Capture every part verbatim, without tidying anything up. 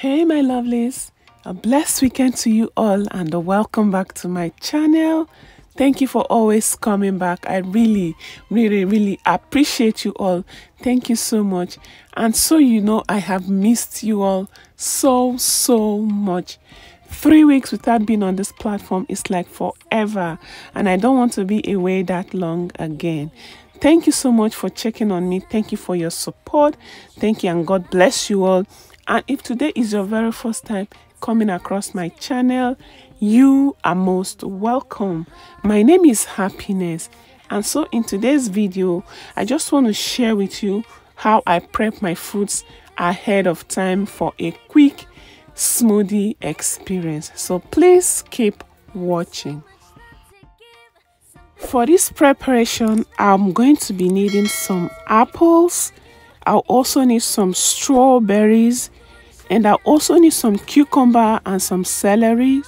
Hey my lovelies, a blessed weekend to you all and a welcome back to my channel. Thank you for always coming back. I really really really appreciate you all. Thank you so much. And so you know, I have missed you all so so much. Three weeks without being on this platform is like forever, and I don't want to be away that long again. Thank you so much for checking on me. Thank you for your support. Thank you, and God bless you all. And if today is your very first time coming across my channel, you are most welcome. My name is Happiness. And so in today's video, I just want to share with you how I prep my fruits ahead of time for a quick smoothie experience. So please keep watching. For this preparation, I'm going to be needing some apples. I'll also need some strawberries, and I also need some cucumber and some celery.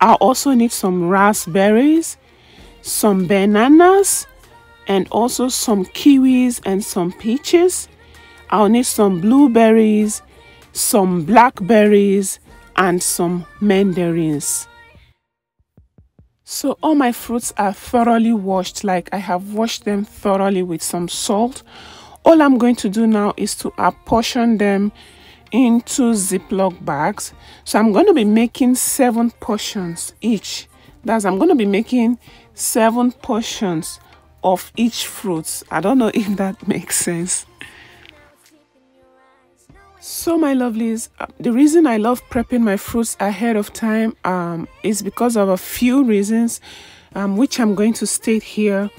I also need some raspberries, some bananas, and also some kiwis and some peaches. I'll need some blueberries, some blackberries, and some mandarins. So all my fruits are thoroughly washed, like I have washed them thoroughly with some salt. All I'm going to do now is to apportion them into Ziploc bags. So I'm going to be making seven portions each. That's I'm going to be making seven portions of each fruit. I don't know if that makes sense. So my lovelies, the reason I love prepping my fruits ahead of time um, is because of a few reasons, um, which I'm going to state here.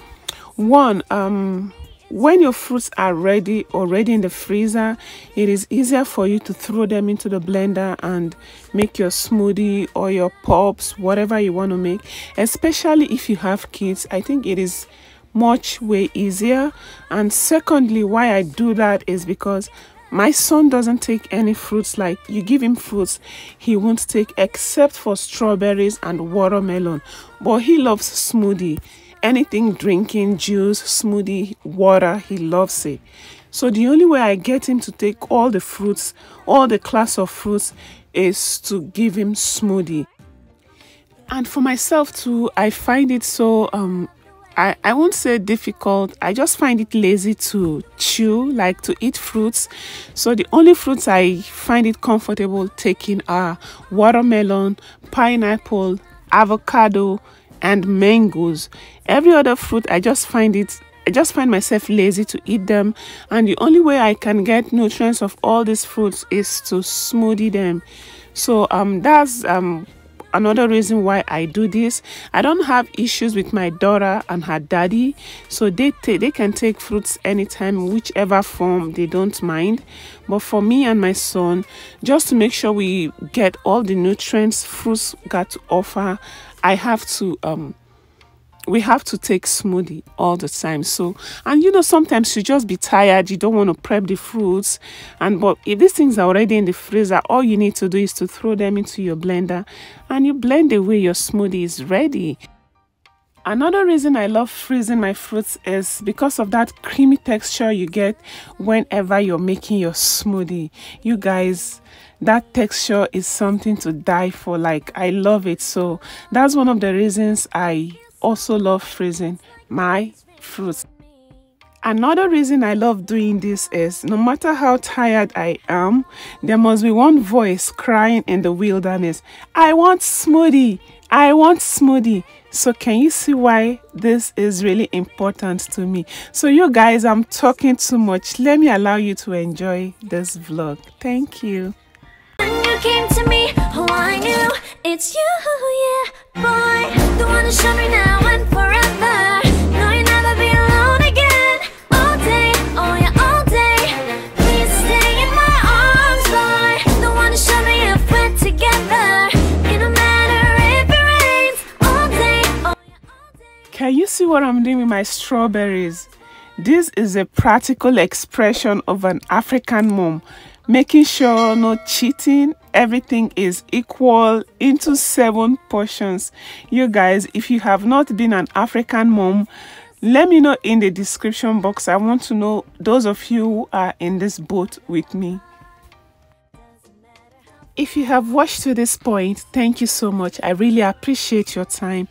One, um, when your fruits are ready already in the freezer, it is easier for you to throw them into the blender and make your smoothie or your pops, whatever you want to make, especially if you have kids. I think it is much way easier. And secondly, why I do that is because my son doesn't take any fruits. Like, you give him fruits, he won't take, except for strawberries and watermelon, but he loves smoothie. Anything drinking, juice, smoothie, water, he loves it. So the only way I get him to take all the fruits, all the class of fruits, is to give him smoothie. And for myself too, I find it so um I, I won't say difficult, I just find it lazy to chew, like to eat fruits. So the only fruits I find it comfortable taking are watermelon, pineapple, avocado, and mangoes. Every other fruit, I just find it I just find myself lazy to eat them, and the only way I can get nutrients of all these fruits is to smoothie them. So um that's um another reason why I do this. I don't have issues with my daughter and her daddy, so they they can take fruits anytime, whichever form, they don't mind. But for me and my son, just to make sure we get all the nutrients fruits got to offer, I have to um we have to take smoothie all the time. So, and you know, sometimes you just be tired, you don't want to prep the fruits, and but if these things are already in the freezer, all you need to do is to throw them into your blender and you blend away. Your smoothie is ready. Another reason I love freezing my fruits is because of that creamy texture you get whenever you're making your smoothie. You guys, that texture is something to die for. Like, I love it. So that's one of the reasons I also love freezing my fruits. Another reason I love doing this is, no matter how tired I am, there must be one voice crying in the wilderness, I want smoothie, I want smoothie. So can you see why this is really important to me? So you guys, I'm talking too much. Let me allow you to enjoy this vlog. Thank you. When you came to me, oh, I knew it's you, yeah, boy, the one who showed me now and forever. Can you see what I'm doing with my strawberries? This is a practical expression of an African mom, making sure no cheating, everything is equal into seven portions. You guys, if you have not been an African mom, let me know in the description box. I want to know those of you who are in this boat with me. If you have watched to this point, thank you so much. I really appreciate your time.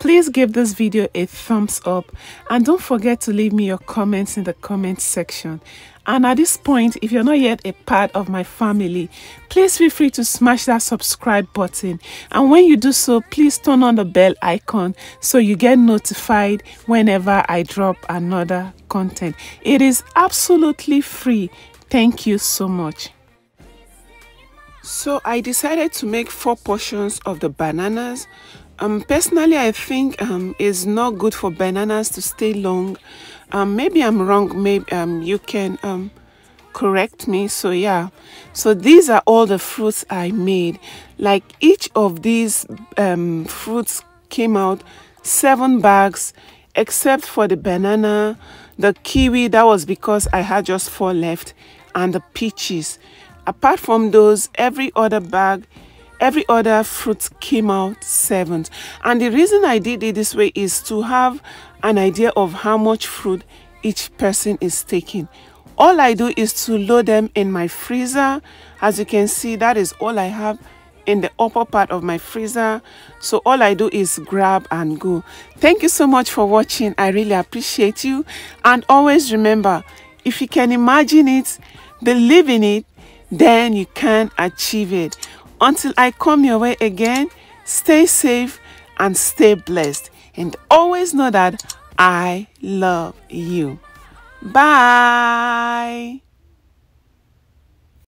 Please give this video a thumbs up and don't forget to leave me your comments in the comment section. And at this point, if you're not yet a part of my family, please feel free to smash that subscribe button. And when you do so, please turn on the bell icon so you get notified whenever I drop another content. It is absolutely free. Thank you so much. So I decided to make four portions of the bananas. Um, personally, I think um, it's not good for bananas to stay long. Um, maybe I'm wrong. Maybe um, you can um, correct me. So yeah, so these are all the fruits I made. Like each of these um, fruits came out seven bags, except for the banana, the kiwi. That was because I had just four left, and the peaches. Apart from those, every other bag. Every other fruit came out seventh. And the reason I did it this way is to have an idea of how much fruit each person is taking. All I do is to load them in my freezer. As you can see, that is all I have in the upper part of my freezer. So all I do is grab and go. Thank you so much for watching. I really appreciate you. And always remember, if you can imagine it, believe in it, then you can achieve it. Until I come your way again, stay safe and stay blessed. And always know that I love you. Bye.